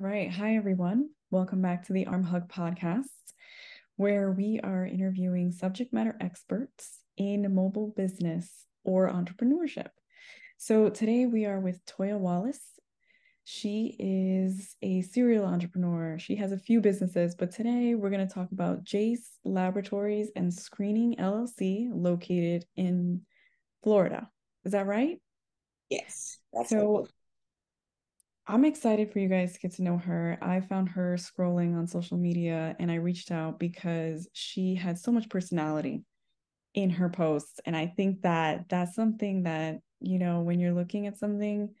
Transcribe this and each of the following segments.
right. Hi, everyone. Welcome back to the Arm Hug Podcast, where we are interviewing subject matter experts in mobile business or entrepreneurship. So today we are with Toya Wallace. She is a serial entrepreneur. She has a few businesses, but today we're going to talk about JACE Laboratories and Screening LLC, located in Florida. Is that right? Yes. So I'm excited for you guys to get to know her. I found her scrolling on social media and I reached out because she had so much personality in her posts. And I think that that's something that, you know, when you're looking at something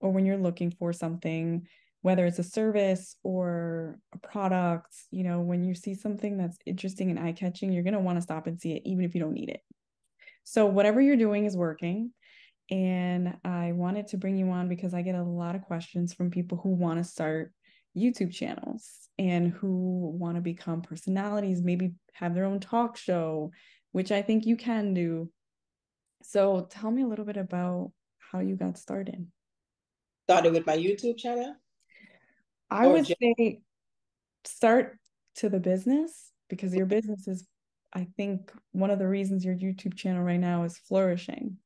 or when you're looking for something, whether it's a service or a product, you know, when you see something that's interesting and eye-catching, you're going to want to stop and see it, even if you don't need it. So whatever you're doing is working. And I wanted to bring you on because I get a lot of questions from people who want to start YouTube channels and who want to become personalities, maybe have their own talk show, which I think you can do. So tell me a little bit about how you got started. Started with my YouTube channel? I would say start to the business, because your business is, I think, one of the reasons your YouTube channel right now is flourishing.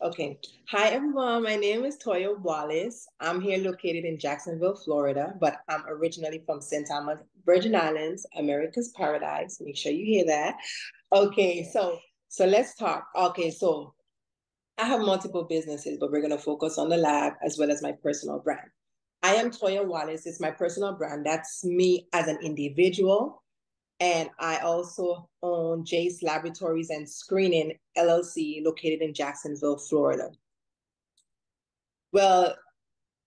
Okay. Hi, everyone. My name is Toya Wallace. I'm here located in Jacksonville, Florida, but I'm originally from St. Thomas, Virgin Islands, America's Paradise. Make sure you hear that. Okay. So let's talk. Okay. So I have multiple businesses, but we're going to focus on the lab as well as my personal brand. I am Toya Wallace. It's my personal brand. That's me as an individual. And I also own JACE Laboratories and Screening LLC, located in Jacksonville, Florida. Well,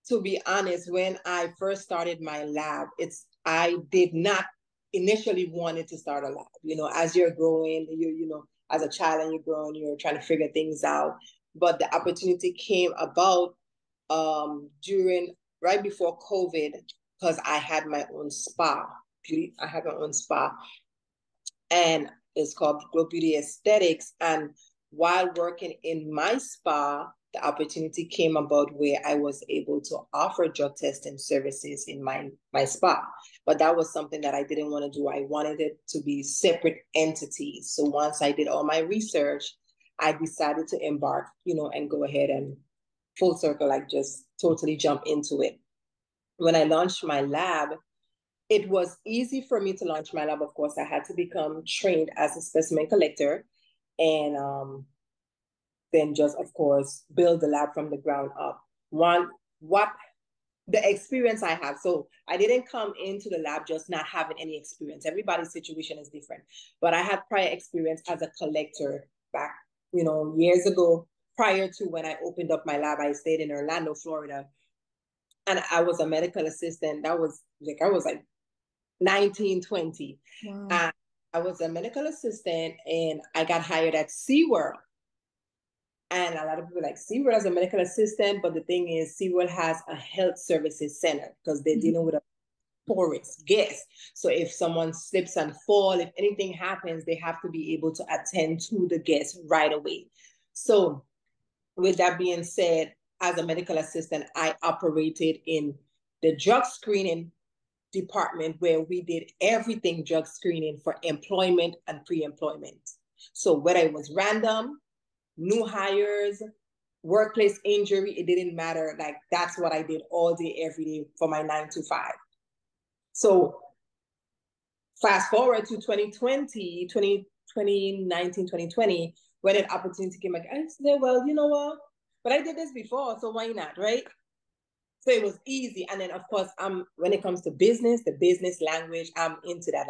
to be honest, when I first started my lab, I did not initially wanted to start a lab. You know, as you're growing, you know, as a child and you're growing, you're trying to figure things out. But the opportunity came about right before COVID, because I had my own spa. I have my own spa, and it's called Globe Beauty Aesthetics. And while working in my spa, the opportunity came about where I was able to offer drug testing services in my spa. But that was something that I didn't want to do. I wanted it to be separate entities. So once I did all my research, I decided to embark, you know, and go ahead and full circle, like just totally jump into it. When I launched my lab, it was easy for me to launch my lab. Of course, I had to become trained as a specimen collector and then just, of course, build the lab from the ground up. The experience I have. So I didn't come into the lab just not having any experience. Everybody's situation is different. But I had prior experience as a collector back, you know, years ago. Prior to when I opened up my lab, I stayed in Orlando, Florida. And I was a medical assistant. That was like, I was like 19, 20. Wow. I was a medical assistant and I got hired at SeaWorld. And a lot of people like SeaWorld as a medical assistant, but the thing is SeaWorld has a health services center because they're dealing with a porous guest. So if someone slips and falls, if anything happens, they have to be able to attend to the guest right away. So with that being said, as a medical assistant, I operated in the drug screening department where we did everything drug screening for employment and pre-employment. So whether it was random, new hires, workplace injury, it didn't matter. Like that's what I did all day, every day for my 9 to 5. So fast forward to 2020, when an opportunity came, like, I said, well, you know what? But I did this before, so why not, right? So it was easy. And then, of course, when it comes to business, the business language, I'm into that.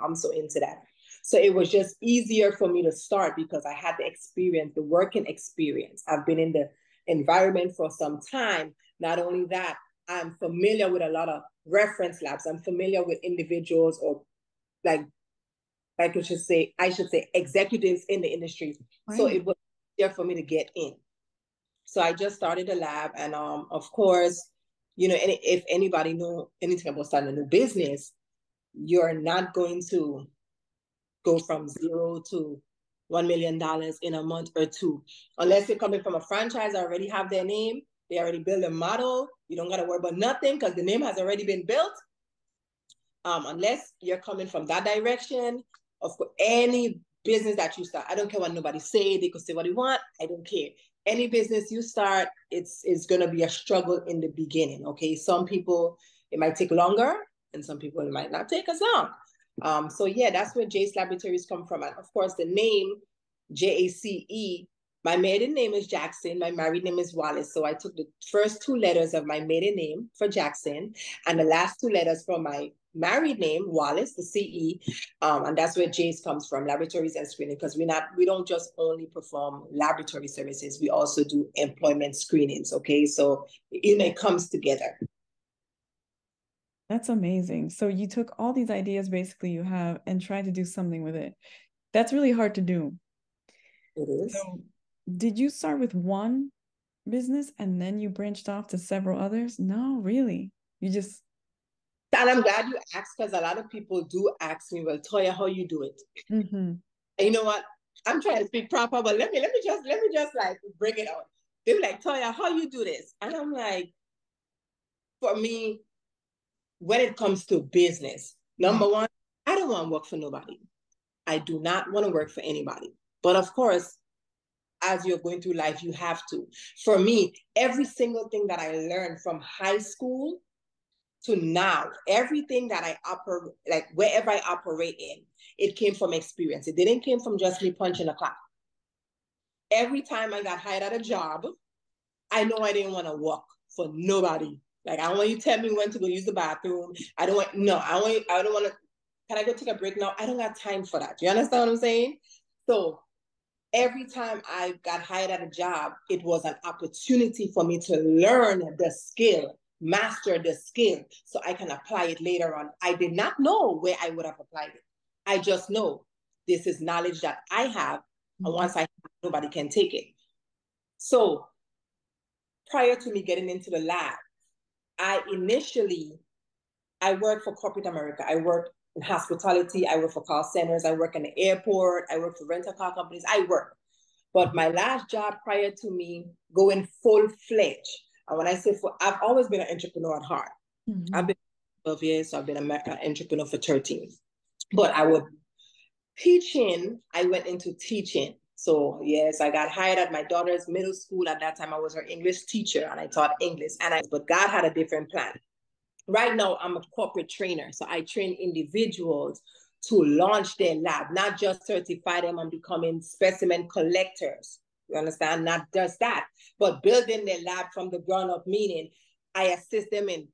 I'm so into that. So it was just easier for me to start because I had the experience, the working experience. I've been in the environment for some time. Not only that, I'm familiar with a lot of reference labs. I'm familiar with individuals or I should say executives in the industry. Right. So it was easier for me to get in. So I just started a lab, and of course, you know, if anybody knew anything about starting a new business, you're not going to go from zero to $1 million in a month or two, unless you're coming from a franchise, already have their name, They already build a model. You don't got to worry about nothing because the name has already been built. Unless you're coming from that direction, of course, any business that you start, I don't care what nobody say, they could say what they want, I don't care. Any business you start, it's going to be a struggle in the beginning, okay? Some people, it might take longer, and some people, it might not take as long. So yeah, that's where JACE Laboratories come from. And of course, the name, JACE, my maiden name is Jackson. My married name is Wallace. So I took the first two letters of my maiden name for Jackson and the last two letters for my married name, Wallace, the CE. And that's where JACE comes from, laboratories and screening, because we don't just only perform laboratory services. We also do employment screenings. Okay. So it comes together. That's amazing. So you took all these ideas basically you have and tried to do something with it. That's really hard to do. It is. So did you start with one business and then you branched off to several others? No, really. You just... And I'm glad you asked, because a lot of people do ask me, well, Toya, how you do it? Mm-hmm. And you know what? I'm trying to speak proper, but let me just like bring it out. They were like, Toya, how you do this? And I'm like, for me, when it comes to business, number one, I don't want to work for nobody. I do not want to work for anybody. But of course, as you're going through life, you have to. For me, every single thing that I learned from high school to now, everything that I operate, like wherever I operate in, it came from experience. It didn't came from just me punching a clock. Every time I got hired at a job, I know I didn't want to work for nobody. Like, I don't want you to tell me when to go use the bathroom. I don't want to, can I go take a break now? I don't got time for that. Do you understand what I'm saying? So every time I got hired at a job, it was an opportunity for me to learn the skill, master the skill, so I can apply it later on. I did not know where I would have applied it. I just know this is knowledge that I have, and once I have, nobody can take it. So prior to me getting into the lab, I worked for corporate America. I worked in hospitality. I work for call centers. I work in the airport. I work for rental car companies. I work. But my last job prior to me going full-fledged, and when I say full, I've always been an entrepreneur at heart. Mm-hmm. I've been 12 years, so I've been an entrepreneur for 13. But I went into teaching. So yes, I got hired at my daughter's middle school. At that time, I was her English teacher and I taught English. But God had a different plan. Right now, I'm a corporate trainer. So I train individuals to launch their lab, not just certify them and becoming specimen collectors. You understand? Not just that, but building their lab from the ground up, meaning I assist them in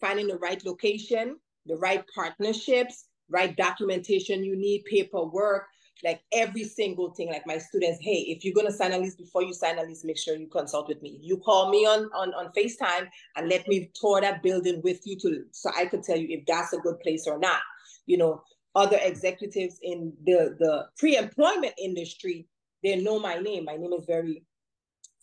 finding the right location, the right partnerships, right documentation you need, paperwork, like every single thing. Like my students, hey, if you're going to sign a lease, before you sign a lease, make sure you consult with me. You call me on FaceTime and let me tour that building with you so I could tell you if that's a good place or not. You know, other executives in the pre-employment industry, they know my name. My name is very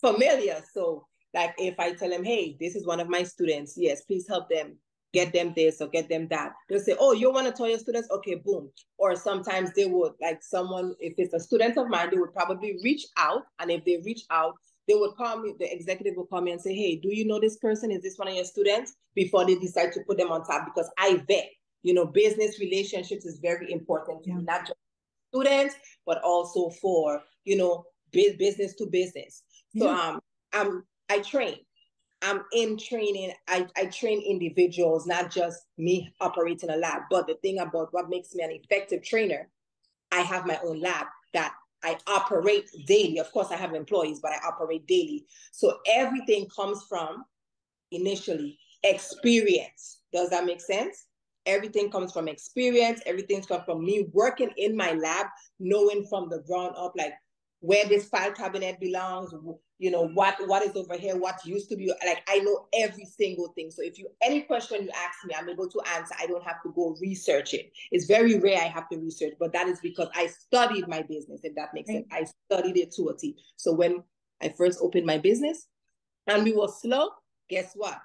familiar. So like if I tell them, hey, this is one of my students. Yes, please help them. Get them this or get them that. They'll say, oh, you want to tell your students? Okay, boom. Or sometimes they would, like someone, if it's a student of mine, they would probably reach out. And if they reach out, they would call me, the executive will call me and say, hey, do you know this person? Is this one of your students? Before they decide to put them on top, because I vet. You know, business relationships is very important to me, not just students, but also for, you know, business to business. So I train. I'm in training. I train individuals, not just me operating a lab. But the thing about what makes me an effective trainer, I have my own lab that I operate daily. Of course, I have employees, but I operate daily. So everything comes from, initially, experience. Does that make sense? Everything comes from experience. Everything's come from me working in my lab, knowing from the ground up, like, where this file cabinet belongs, you know, what is over here, what used to be, like, I know every single thing. So if you, any question you ask me, I'm able to answer. I don't have to go research it. It's very rare I have to research, but that is because I studied my business, if that makes sense. I studied it to a T. So when I first opened my business and we were slow, guess what?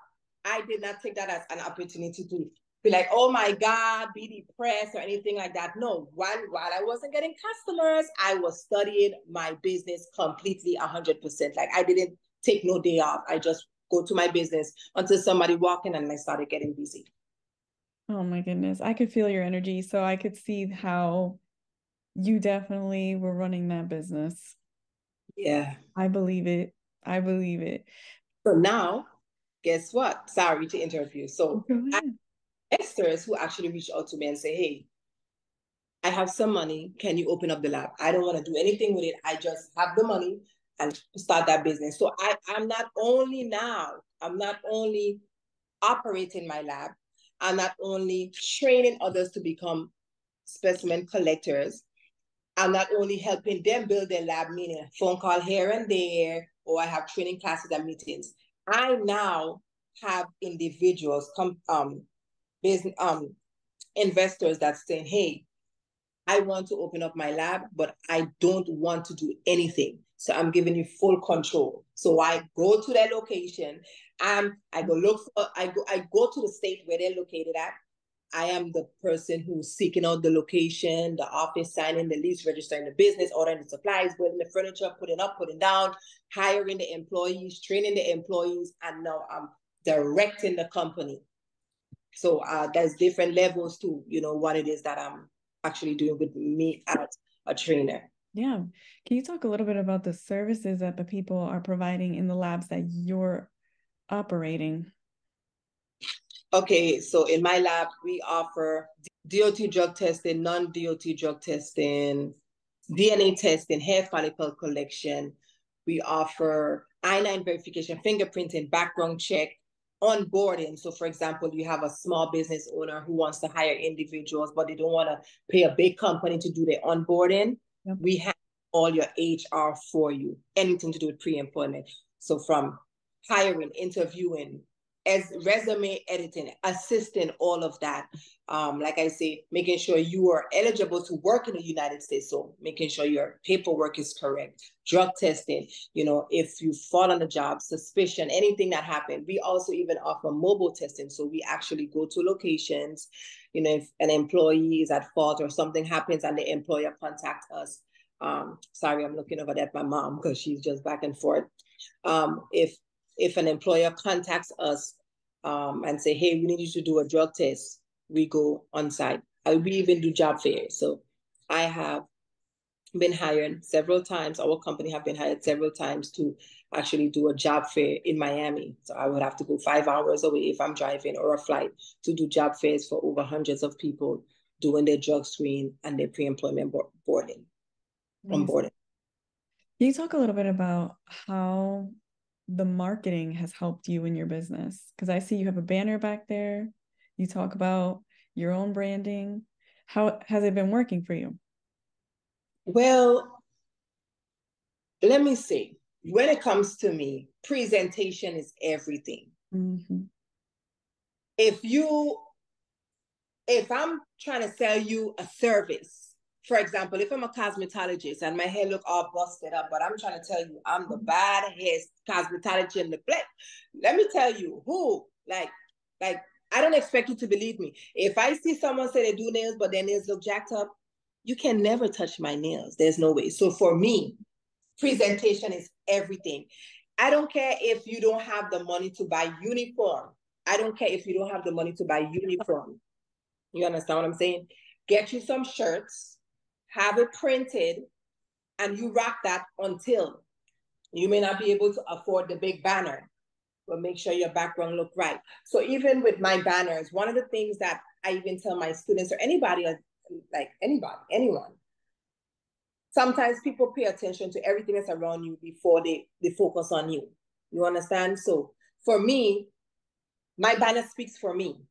I did not take that as an opportunity to be like, oh my God, be depressed or anything like that. No, while I wasn't getting customers, I was studying my business completely 100%. Like I didn't take no day off. I just go to my business until somebody walked in and I started getting busy. Oh my goodness. I could feel your energy. So I could see how you definitely were running that business. Yeah. I believe it. I believe it. So now, guess what? Sorry to interrupt you. So investors who actually reach out to me and say, hey, I have some money. Can you open up the lab? I don't want to do anything with it. I just have the money and start that business. So I'm not only operating my lab. I'm not only training others to become specimen collectors. I'm not only helping them build their lab, meaning a phone call here and there, or I have training classes and meetings. I now have individuals, investors that's saying, hey, I want to open up my lab, but I don't want to do anything. So I'm giving you full control. So I go to their location and I go to the state where they're located at. I am the person who's seeking out the location, the office, signing the lease, registering the business, ordering the supplies, building the furniture, putting up, putting down, hiring the employees, training the employees, and now I'm directing the company. So there's different levels to, you know, what it is that I'm actually doing with me as a trainer. Yeah. Can you talk a little bit about the services that the people are providing in the labs that you're operating? Okay, so in my lab, we offer DOT drug testing, non-DOT drug testing, DNA testing, hair follicle collection. We offer I-9 verification, fingerprinting, background check, onboarding. So for example, you have a small business owner who wants to hire individuals, but they don't want to pay a big company to do their onboarding. Yep. We have all your HR for you, anything to do with pre-employment. So from hiring, interviewing, as resume editing, assisting, all of that. Like I say, making sure you are eligible to work in the United States. So making sure your paperwork is correct, drug testing, you know, if you fall on the job, suspicion, anything that happened. We also even offer mobile testing. So we actually go to locations, you know, if an employee is at fault or something happens and the employer contacts us. Sorry, I'm looking over at my mom because she's just back and forth. If an employer contacts us and say, hey, we need you to do a drug test, we go on site. We even do job fairs. So I have been hired several times. Our company have been hired several times to actually do a job fair in Miami. So I would have to go 5 hours away if I'm driving, or a flight, to do job fairs for over hundreds of people doing their drug screen and their pre-employment boarding. Nice. Onboarding. Can you talk a little bit about how the marketing has helped you in your business? Because I see you have a banner back there. You talk about your own branding. How has it been working for you? Well, let me see. When it comes to me, presentation is everything. Mm-hmm. If I'm trying to sell you a service, for example, if I'm a cosmetologist and my hair look all busted up, but I'm trying to tell you I'm the bad hair cosmetologist in the place, let me tell you who, like I don't expect you to believe me. If I see someone say they do nails, but their nails look jacked up, you can never touch my nails. There's no way. So for me, presentation is everything. I don't care if you don't have the money to buy uniform. I don't care if you don't have the money to buy uniform. You understand what I'm saying? Get you some shirts, have it printed, and you rock that until you may not be able to afford the big banner, but make sure your background look right. So even with my banners, one of the things that I even tell my students or anybody, like anybody, anyone, sometimes people pay attention to everything that's around you before they focus on you. You understand? So for me, my banner speaks for me.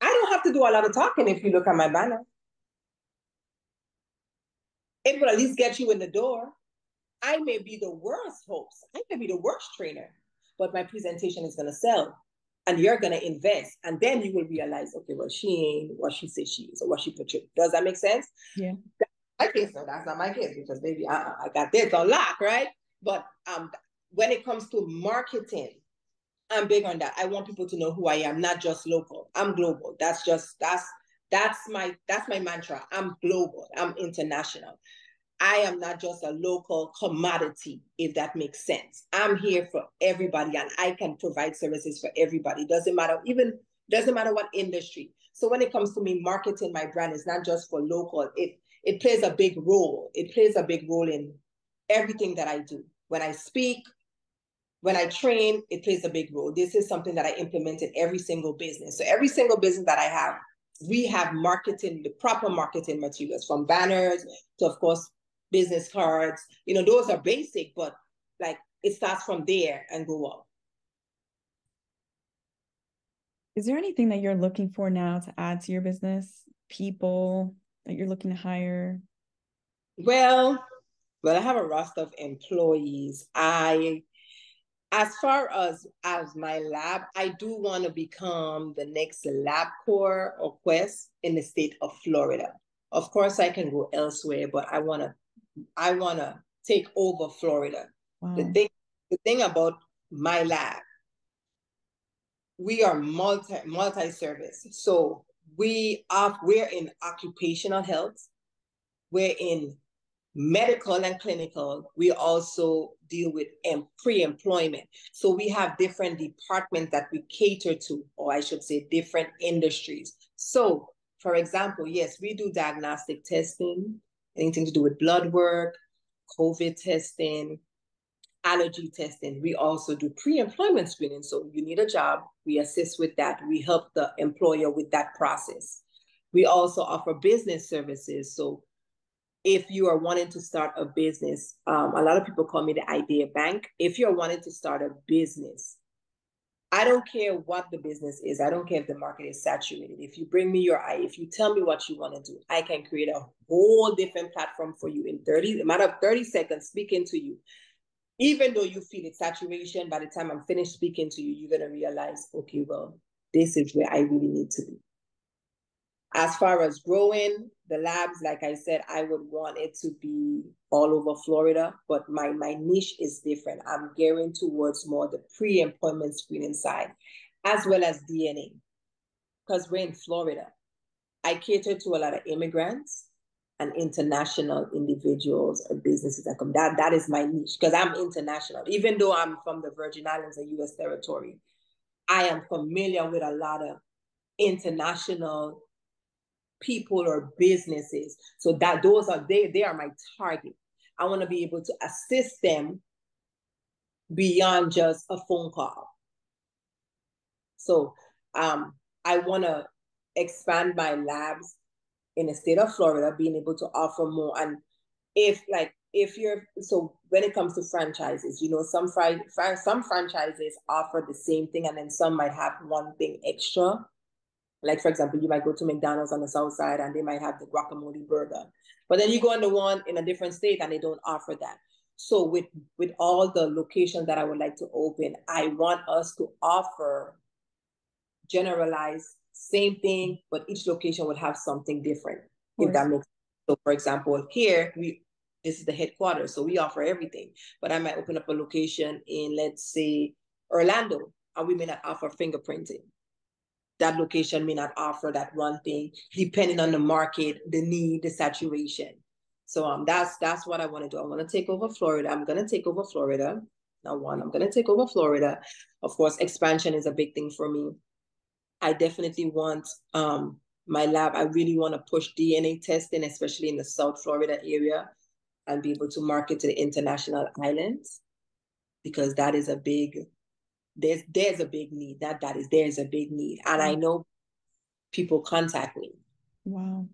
I don't have to do a lot of talking if you look at my banner. It will at least get you in the door. I may be the worst host. I may be the worst trainer, but my presentation is going to sell, and you're going to invest. And then you will realize, okay, well, she ain't what she says she is or what she portrayed. Does that make sense? Yeah. I think so. That's not my case, because baby, I got this on lock, right? But when it comes to marketing, I'm big on that. I want people to know who I am, not just local. I'm global. That's my mantra. I'm global. I'm international. I am not just a local commodity, if that makes sense. I'm here for everybody, and I can provide services for everybody. Doesn't matter, even doesn't matter what industry. So when it comes to me marketing my brand, it's not just for local. It plays a big role. It plays a big role in everything that I do. When I speak, when I train, it plays a big role. This is something that I implement in every single business. So every single business that I have, we have marketing, the proper marketing materials, from banners to, of course, business cards. You know, those are basic, but like it starts from there and go up. Is there anything that you're looking for now to add to your business? People that you're looking to hire? Well, I have a roster of employees. As far as my lab, I do want to become the next LabCorp or Quest in the state of Florida. Of course, I can go elsewhere, but I wanna take over Florida. Wow. The thing about my lab, we are multi-service. So we're in occupational health, we're in medical and clinical. We also deal with pre-employment. So we have different departments that we cater to, or I should say different industries. So for example, yes, we do diagnostic testing, anything to do with blood work, COVID testing, allergy testing. We also do pre-employment screening. So you need a job, we assist with that. We help the employer with that process. We also offer business services. So if you are wanting to start a business, a lot of people call me the idea bank. If you're wanting to start a business, I don't care what the business is. I don't care if the market is saturated. If you bring me your eye, if you tell me what you want to do, I can create a whole different platform for you in a matter of 30 seconds speaking to you. Even though you feel it's saturation, by the time I'm finished speaking to you, you're going to realize, okay, well, this is where I really need to be. As far as growing the labs, like I said, I would want it to be all over Florida, but my niche is different. I'm gearing towards more the pre-employment screening side, as well as DNA, because we're in Florida. I cater to a lot of immigrants and international individuals or businesses that come. That is my niche, because I'm international. Even though I'm from the Virgin Islands, a U.S. territory, I am familiar with a lot of international people or businesses. So that those are they are my target. I want to be able to assist them beyond just a phone call. So I want to expand my labs in the state of Florida, being able to offer more. And when it comes to franchises, you know, some franchises offer the same thing, and then some might have one thing extra. Like, for example, you might go to McDonald's on the south side and they might have the guacamole burger. But then you go on the one in a different state and they don't offer that. So with all the locations that I would like to open, I want us to offer generalized same thing, but each location would have something different, if that makes sense. So for example, here, this is the headquarters, so we offer everything. But I might open up a location in, let's say, Orlando, and we may not offer fingerprinting. That location may not offer that one thing, depending on the market, the need, the saturation. So that's what I want to do. I want to take over Florida. I'm going to take over Florida. I'm going to take over Florida. Of course, expansion is a big thing for me. I definitely want my lab. I really want to push DNA testing, especially in the South Florida area, and be able to market to the international islands, because that is a big... There's a big need. There's a big need. And I know people contact me. Wow.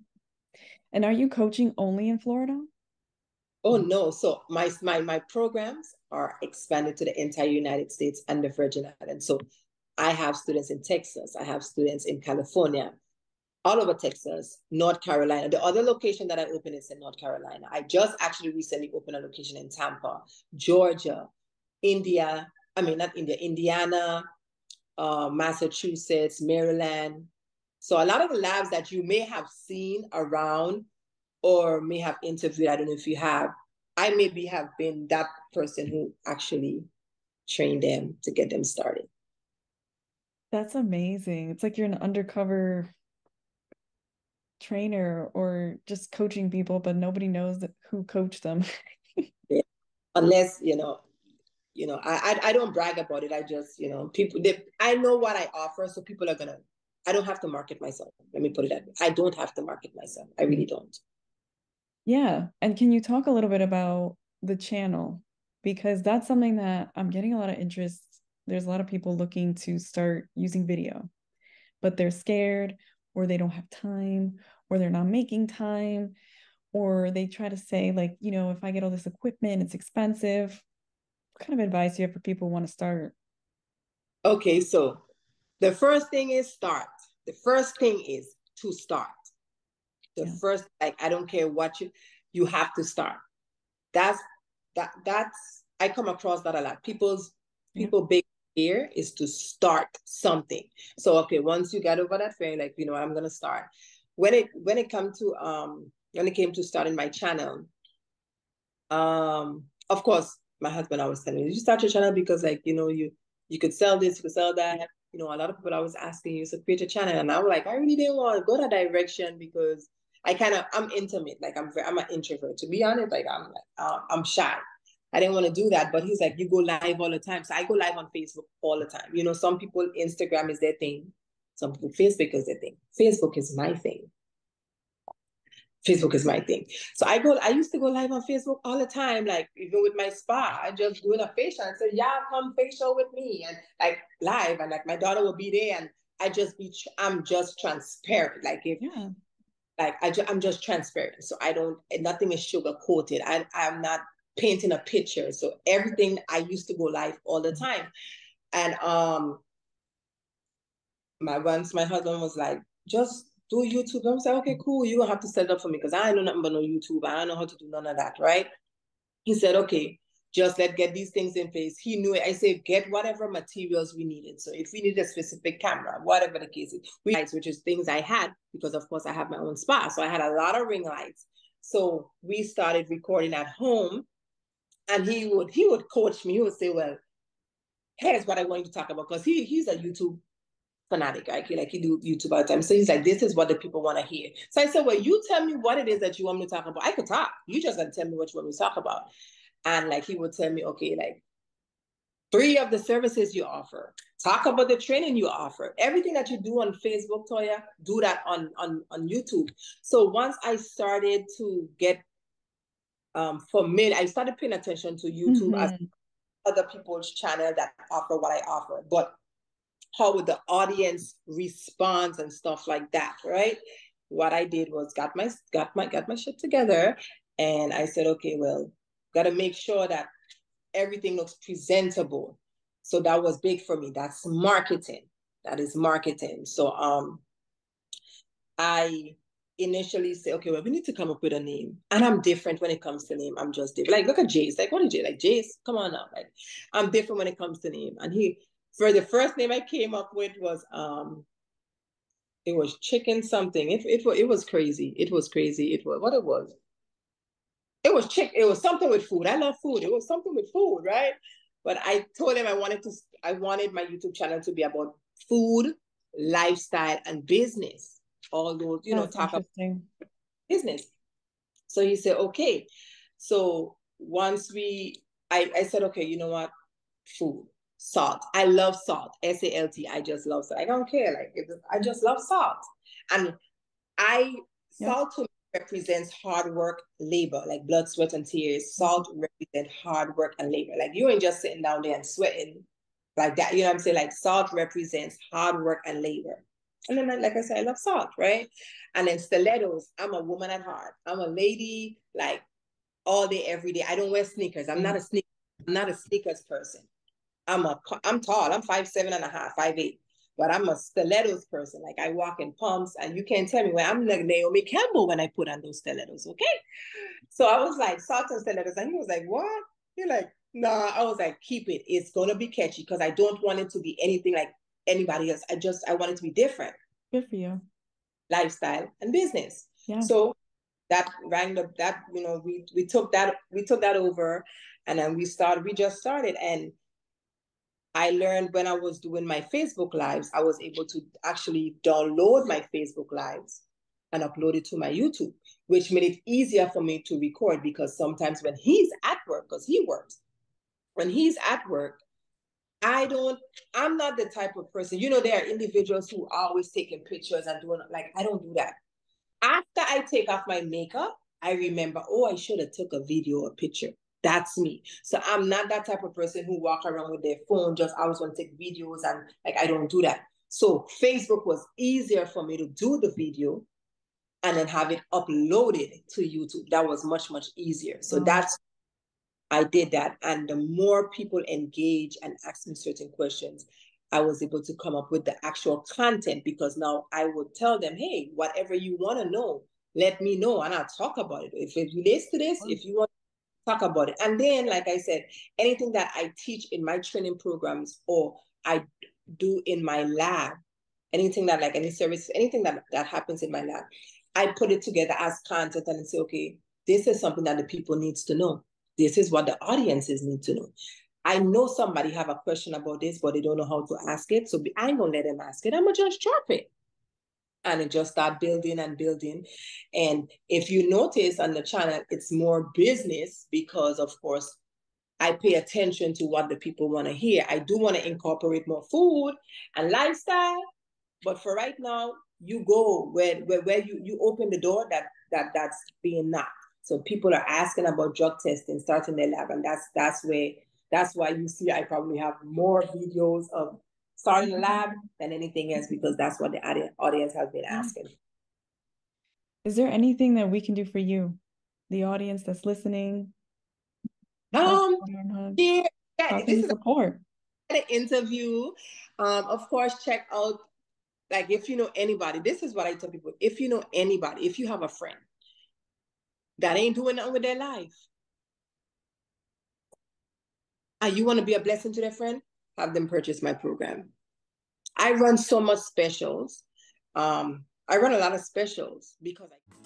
And are you coaching only in Florida? Oh, no. So my programs are expanded to the entire United States and the Virgin Islands. So I have students in Texas. I have students in California, all over Texas, North Carolina. The other location that I open is in North Carolina. I just actually recently opened a location in Tampa, Georgia, Indiana, Massachusetts, Maryland. So a lot of the labs that you may have seen around or may have interviewed, I don't know if you have, I maybe have been that person who actually trained them to get them started. That's amazing. It's like you're an undercover trainer or just coaching people, but nobody knows who coached them. Yeah. Unless, you know, I don't brag about it. I just, people, I know what I offer. So people are I don't have to market myself. Let me put it that way. I don't have to market myself. I really don't. Yeah. And can you talk a little bit about the channel? Because that's something that I'm getting a lot of interest. There's a lot of people looking to start using video, but they're scared, or they don't have time, or they're not making time, or they try to say, like, if I get all this equipment, it's expensive. What kind of advice do you have for people who want to start? Okay, so the first thing is start. The first thing is to start. The first, like, I don't care what you have to start. That's I come across that a lot. People big fear is to start something. So okay, once you get over that fear, like, I'm gonna start. When it came to starting my channel, of course, my husband always telling me, "Did you start your channel because, like, you could sell this, you could sell that." A lot of people always asking you to create a channel, and I'm like, I really didn't want to go that direction because I'm intimate, like I'm an introvert, to be honest. Like I'm shy. I didn't want to do that, but he's like, you go live all the time. So I go live on Facebook all the time. Some people, Instagram is their thing. Some people, Facebook is their thing. Facebook is my thing. Facebook is my thing. So I used to go live on Facebook all the time. Like, even with my spa, I just do a facial and say, yeah, come facial with me. And like live, and like my daughter will be there, and I'm just transparent. Like I'm just transparent. So nothing is sugar coated. I'm not painting a picture. So everything, I used to go live all the time. And my husband was like, just do YouTube. I was like, okay, cool. You don't have to set it up for me because I know nothing but no YouTube. I don't know how to do none of that, right? He said, okay, just get these things in place. He knew it. I said, get whatever materials we needed. So if we need a specific camera, whatever the case is, which is things I had, because of course I have my own spa. So I had a lot of ring lights. So we started recording at home, and he would coach me. He would say, well, here's what I want you to talk about. Because he's a YouTube fanatic, right? Like, he do YouTube all the time. So he's like, this is what the people want to hear. So I said, well, you tell me what it is that you want me to talk about. I could talk. You just gotta tell me what you want me to talk about. And like, he would tell me, okay, like, 3 of the services you offer. Talk about the training you offer. Everything that you do on Facebook, Toya, do that on YouTube. So once I started to get I started paying attention to YouTube as other people's channel that offer what I offer, but how would the audience respond and stuff like that, right? What I did was got my shit together, and I said, okay, well, gotta make sure that everything looks presentable. So that was big for me. That's marketing. That is marketing. So I initially say, okay, well, we need to come up with a name. And I'm different when it comes to name. I'm just different. Like, look at Jace. Like, what is Jace? Like, Jace, come on now. Like, I'm different when it comes to name. And for the first name I came up with was, it was chicken something. It was crazy. It was crazy. It was what it was. It was chick. It was something with food. I love food. It was something with food, right? But I told him I wanted my YouTube channel to be about food, lifestyle, and business. All those, talk about business. So he said, okay. So once I said, okay, you know what? Food, salt. I love salt. SALT. I just love salt. I don't care. I just love salt. And salt to me represents hard work, labor, like blood, sweat, and tears. Salt represents hard work and labor. Like, you ain't just sitting down there and sweating like that. You know what I'm saying? Like, salt represents hard work and labor. And then, like I said, I love salt, right? And then stilettos, I'm a woman at heart. I'm a lady, like, all day, every day. I don't wear sneakers. I'm not a sneakers person. I'm tall. I'm 5'7½", 5'8". But I'm a stilettos person. Like, I walk in pumps, and you can't tell me when I'm like Naomi Campbell when I put on those stilettos, okay? So I was like, salt and stilettos. And he was like, what? You're like, nah. I was like, keep it. It's going to be catchy because I don't want it to be anything like anybody else. I want it to be different. Good for you. Lifestyle and business. Yeah. So that rang up, that, we took that over, and then we just started. And I learned when I was doing my Facebook lives, I was able to actually download my Facebook lives. and upload it to my YouTube, which made it easier for me to record, because sometimes when he's at work, because he works, when he's at work, I'm not the type of person, you know, there are individuals who are always taking pictures and doing, like, I don't do that. After I take off my makeup, I remember, oh, I should have took a video or picture. That's me. So I'm not that type of person who walk around with their phone, just always want to take videos, and like, I don't do that. So Facebook was easier for me to do the video and then have it uploaded to YouTube. That was much, much easier. So that's, I did that. And the more people engage and ask me certain questions, I was able to come up with the actual content, because now I would tell them, hey, whatever you want to know, let me know. And I'll talk about it. If it relates to this, if you want to talk about it. And then, like I said, anything that I teach in my training programs or I do in my lab, anything that, like any service, anything that happens in my lab, I put it together as content and say, okay, this is something that the people needs to know. This is what the audiences need to know. I know somebody have a question about this, but they don't know how to ask it. So I'm going to let them ask it. I'm going to just drop it. And it just start building and building. And if you notice on the channel, it's more business because, of course, I pay attention to what the people want to hear. I do want to incorporate more food and lifestyle. But for right now, you go where you open the door that's being knocked. So people are asking about drug testing, starting their lab. And that's why you see I probably have more videos of starting a lab than anything else, because that's what the audience has been asking. Is there anything that we can do for you, the audience that's listening? This is support. An interview. Of course, check out, like, if you know anybody, this is what I tell people. If you know anybody, if you have a friend that ain't doing nothing with their life, and you want to be a blessing to their friend, have them purchase my program. I run so much specials. I run a lot of specials because I...